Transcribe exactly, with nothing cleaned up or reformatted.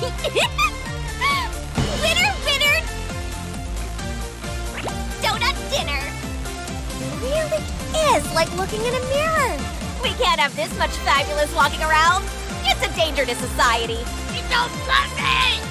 Winner, winner! Donut dinner! It really is like looking in a mirror! We can't have this much fabulous walking around! It's a danger to society! You don't love me!